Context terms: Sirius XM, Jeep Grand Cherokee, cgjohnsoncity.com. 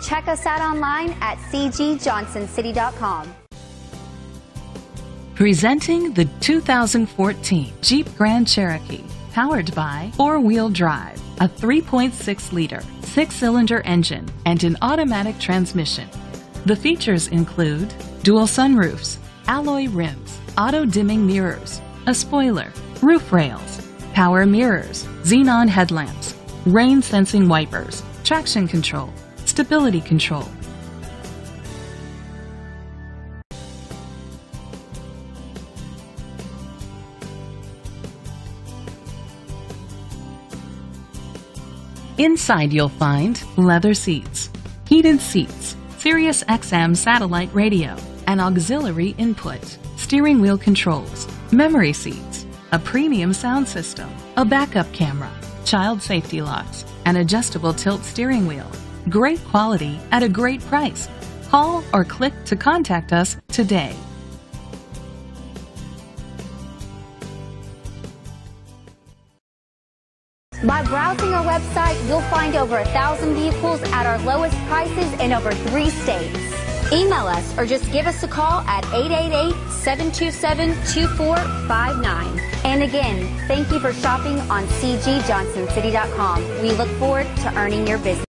Check us out online at cgjohnsoncity.com. Presenting the 2014 Jeep Grand Cherokee, powered by four-wheel drive, a 3.6-liter, six-cylinder engine, and an automatic transmission. The features include dual sunroofs, alloy rims, auto-dimming mirrors, a spoiler, roof rails, power mirrors, xenon headlamps, rain-sensing wipers, traction control, stability control. Inside you'll find leather seats, heated seats, Sirius XM satellite radio, an auxiliary input, steering wheel controls, memory seats, a premium sound system, a backup camera, child safety locks, an adjustable tilt steering wheel. Great quality at a great price. Call or click to contact us today. By browsing our website, you'll find over 1,000 vehicles at our lowest prices in over 3 states. Email us or just give us a call at 888-727-2459. And again, thank you for shopping on cgjohnsoncity.com. We look forward to earning your business.